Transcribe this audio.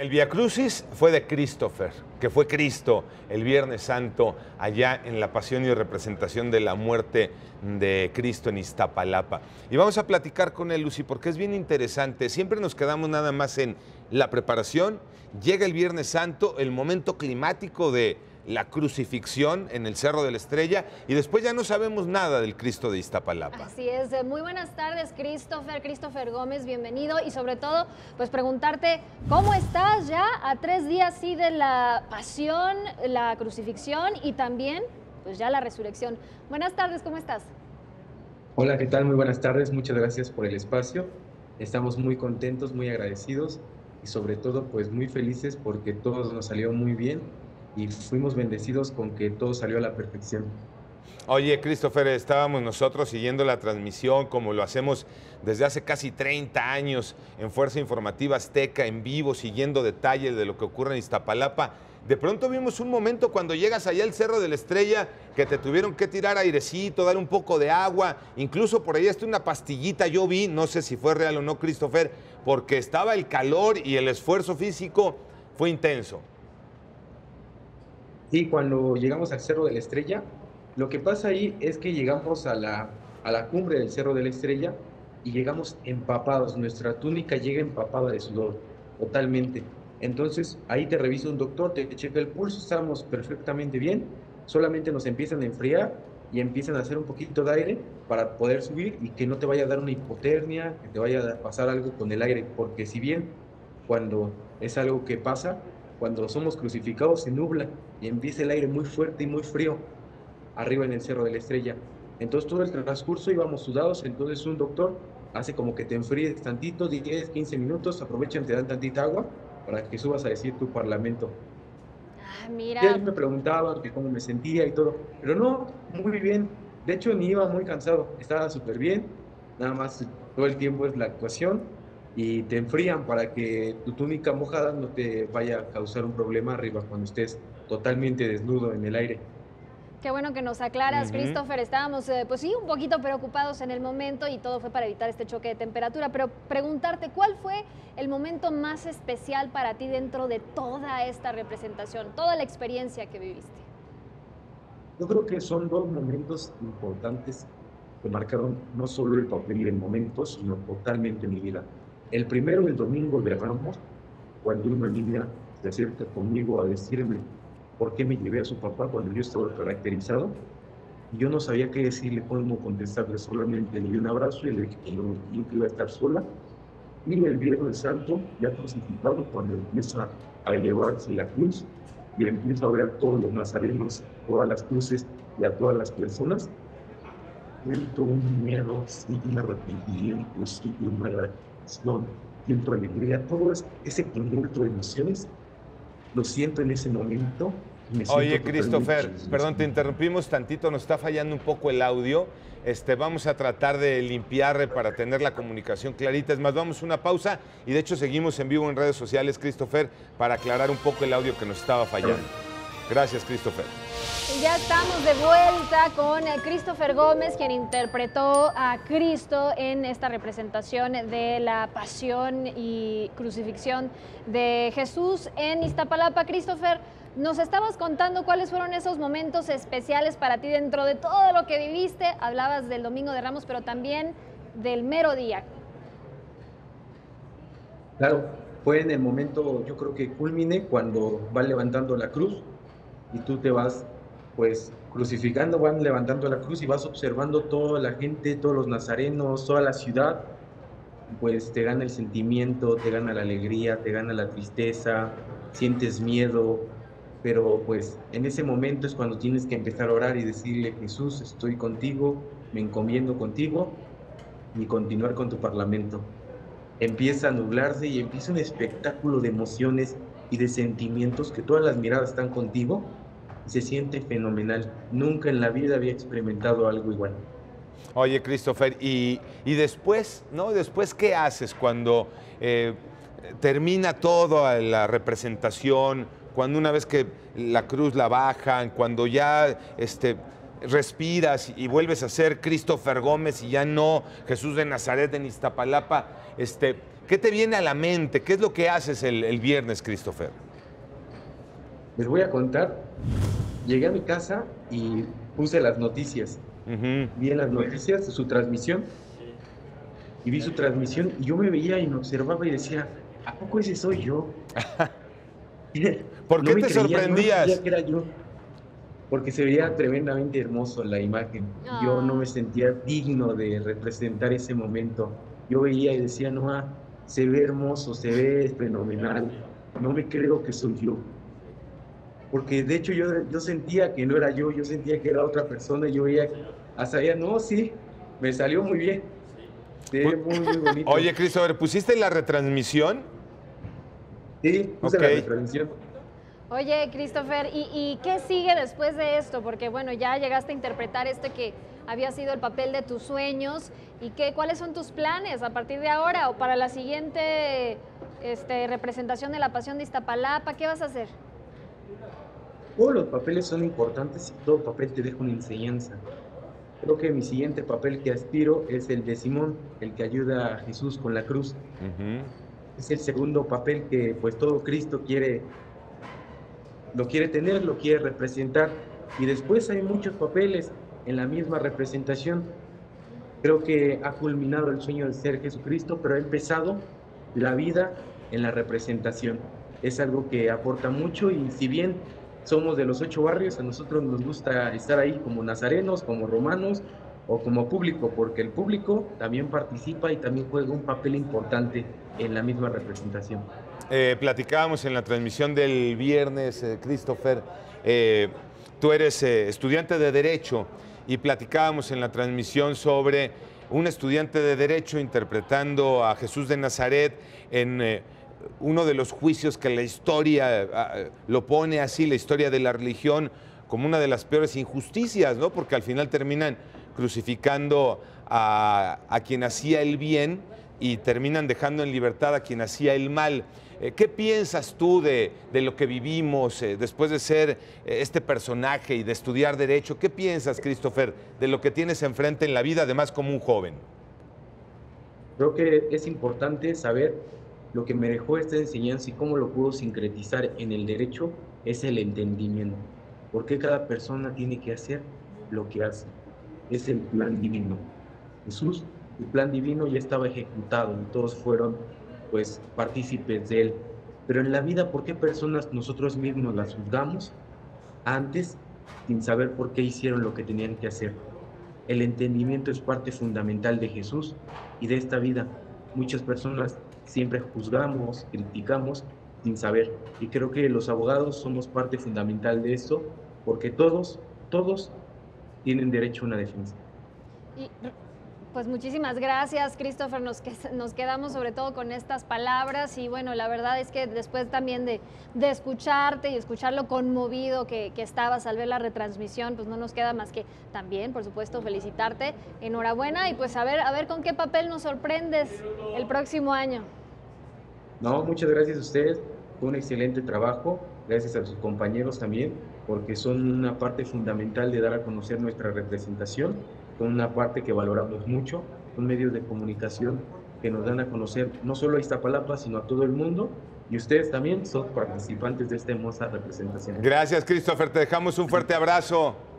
El Viacrucis fue de Christopher, que fue Cristo el Viernes Santo, allá en la pasión y representación de la muerte de Cristo en Iztapalapa. Y vamos a platicar con él, Lucy, porque es bien interesante. Siempre nos quedamos nada más en la preparación. Llega el Viernes Santo, el momento climático de la crucifixión en el Cerro de la Estrella, y después ya no sabemos nada del Cristo de Iztapalapa. Así es, muy buenas tardes, Christopher Gómez, bienvenido, y sobre todo, pues preguntarte, ¿cómo estás ya a 3 días sí de la pasión, la crucifixión y también, pues ya la resurrección? Buenas tardes, ¿cómo estás? Hola, ¿qué tal? Muy buenas tardes, muchas gracias por el espacio, estamos muy contentos, muy agradecidos y sobre todo, pues muy felices porque todo nos salió muy bien, y fuimos bendecidos con que todo salió a la perfección. Oye, Christopher, estábamos nosotros siguiendo la transmisión como lo hacemos desde hace casi 30 años en Fuerza Informativa Azteca, en vivo, siguiendo detalles de lo que ocurre en Iztapalapa. De pronto vimos un momento cuando llegas allá al Cerro de la Estrella que te tuvieron que tirar airecito, dar un poco de agua, incluso por ahí está una pastillita, yo vi, no sé si fue real o no, Christopher, porque estaba el calor y el esfuerzo físico fue intenso. Sí, cuando llegamos al Cerro de la Estrella, lo que pasa ahí es que llegamos a la cumbre del Cerro de la Estrella y llegamos empapados, nuestra túnica llega empapada de sudor, totalmente. Entonces, ahí te revisa un doctor, te checa el pulso, estamos perfectamente bien, solamente nos empiezan a enfriar y empiezan a hacer un poquito de aire para poder subir y que no te vaya a dar una hipotermia, que te vaya a pasar algo con el aire, porque si bien cuando es algo que pasa, cuando somos crucificados se nubla y empieza el aire muy fuerte y muy frío arriba en el Cerro de la Estrella. Entonces todo el transcurso íbamos sudados, entonces un doctor hace como que te enfríes tantito, 10, 15 minutos, aprovechan, te dan tantita agua para que subas a decir tu parlamento. Ah, mira. Y él me preguntaba que cómo me sentía y todo, pero no, muy bien. De hecho ni iba muy cansado, estaba súper bien, nada más todo el tiempo es la actuación. Y te enfrían para que tu túnica mojada no te vaya a causar un problema arriba cuando estés totalmente desnudo en el aire. Qué bueno que nos aclaras, Christopher. Estábamos, pues sí, un poquito preocupados en el momento y todo fue para evitar este choque de temperatura, pero preguntarte, ¿cuál fue el momento más especial para ti dentro de toda esta representación, toda la experiencia que viviste? Yo creo que son dos momentos importantes que marcaron no solo el papel y el momento, sino totalmente mi vida. El primero, el Domingo de Ramos, cuando una niña se acerca conmigo a decirme por qué me llevé a su papá cuando yo estaba caracterizado. Yo no sabía qué decirle, cómo contestarle, solamente le di un abrazo y le dije que no iba a estar sola. Y el Viernes Santo, ya crucificado, cuando empieza a elevarse la cruz y empieza a ver a todos los nazarenos, todas las cruces y a todas las personas, siento un miedo, siento un arrepentimiento, siento una relación, siento alegría, todo ese conjunto de emociones, lo siento en ese momento. Oye, Christopher, perdón, te interrumpimos tantito, nos está fallando un poco el audio. Vamos a tratar de limpiar para tener la comunicación clarita. Es más, vamos a una pausa y de hecho seguimos en vivo en redes sociales, Christopher, para aclarar un poco el audio que nos estaba fallando. Gracias, Christopher. Ya estamos de vuelta con Christopher Gómez, quien interpretó a Cristo en esta representación de la pasión y crucifixión de Jesús en Iztapalapa. Christopher, nos estabas contando cuáles fueron esos momentos especiales para ti dentro de todo lo que viviste. Hablabas del Domingo de Ramos, pero también del mero día. Claro, fue en el momento, yo creo que culmine, cuando va levantando la cruz y tú te vas pues crucificando, van levantando la cruz y vas observando toda la gente, todos los nazarenos, toda la ciudad, pues te gana el sentimiento, te gana la alegría, te gana la tristeza, sientes miedo, pero pues en ese momento es cuando tienes que empezar a orar y decirle: Jesús, estoy contigo, me encomiendo contigo y continuar con tu parlamento. Empieza a nublarse y empieza un espectáculo de emociones y de sentimientos que todas las miradas están contigo. Se siente fenomenal. Nunca en la vida había experimentado algo igual. Oye, Christopher, y después, ¿no? Después, ¿qué haces cuando termina toda la representación? Cuando una vez que la cruz la bajan, cuando ya respiras y vuelves a ser Christopher Gómez y ya no Jesús de Nazaret en Iztapalapa, ¿Qué te viene a la mente? ¿Qué es lo que haces el viernes, Christopher? Les voy a contar. Llegué a mi casa y puse las noticias. Vi en las noticias su transmisión. Y vi su transmisión y yo me veía y me observaba y decía, ¿a poco ese soy yo? ¿Por qué no te creía, sorprendías? No creía que era yo, porque se veía tremendamente hermoso la imagen. Yo no me sentía digno de representar ese momento. Yo veía y decía, no, se ve hermoso, se ve fenomenal. No me creo que soy yo. Porque de hecho yo sentía que no era yo, yo sentía que era otra persona. Yo veía, hasta allá, no, sí, me salió muy bien. Sí, muy bonito. Oye, Christopher, ¿pusiste la retransmisión? Sí, puse la retransmisión. Oye, Christopher, ¿y qué sigue después de esto? Porque, bueno, ya llegaste a interpretar este que había sido el papel de tus sueños. ¿Y cuáles son tus planes a partir de ahora o para la siguiente representación de La Pasión de Iztapalapa? ¿Qué vas a hacer? Todos los papeles son importantes y todo papel te deja una enseñanza. Creo que mi siguiente papel que aspiro es el de Simón, el que ayuda a Jesús con la cruz. Es el segundo papel que pues todo Cristo quiere, lo quiere tener, lo quiere representar. Y después hay muchos papeles en la misma representación. Creo que ha culminado el sueño de ser Jesucristo, pero ha empezado la vida en la representación. Es algo que aporta mucho y si bien somos de los 8 barrios, a nosotros nos gusta estar ahí como nazarenos, como romanos o como público, porque el público también participa y también juega un papel importante en la misma representación. Platicábamos en la transmisión del viernes, Christopher, tú eres estudiante de Derecho y platicábamos en la transmisión sobre un estudiante de Derecho interpretando a Jesús de Nazaret en... uno de los juicios que la historia lo pone así, la historia de la religión, como una de las peores injusticias, ¿no? Porque al final terminan crucificando a quien hacía el bien y terminan dejando en libertad a quien hacía el mal. ¿Qué piensas tú de lo que vivimos después de ser este personaje y de estudiar Derecho? ¿Qué piensas, Christopher, de lo que tienes enfrente en la vida, además como un joven? Creo que es importante saber lo que me dejó esta enseñanza y cómo lo puedo sincretizar en el derecho es el entendimiento. Porque cada persona tiene que hacer lo que hace. Es el plan divino. Jesús, el plan divino ya estaba ejecutado y todos fueron pues partícipes de él. Pero en la vida, ¿por qué personas nosotros mismos las juzgamos antes sin saber por qué hicieron lo que tenían que hacer? El entendimiento es parte fundamental de Jesús y de esta vida. Muchas personas siempre juzgamos, criticamos sin saber. Y creo que los abogados somos parte fundamental de esto, porque todos tienen derecho a una defensa. Y pues muchísimas gracias, Christopher. Nos quedamos sobre todo con estas palabras. Y bueno, la verdad es que después también de escucharte y escuchar lo conmovido que estabas al ver la retransmisión, pues no nos queda más que también, por supuesto, felicitarte. Enhorabuena y pues a ver con qué papel nos sorprendes el próximo año. No, muchas gracias a ustedes, fue un excelente trabajo, gracias a sus compañeros también, porque son una parte fundamental de dar a conocer nuestra representación, son una parte que valoramos mucho, son medios de comunicación que nos dan a conocer no solo a Iztapalapa, sino a todo el mundo, y ustedes también son participantes de esta hermosa representación. Gracias, Christopher, te dejamos un fuerte abrazo.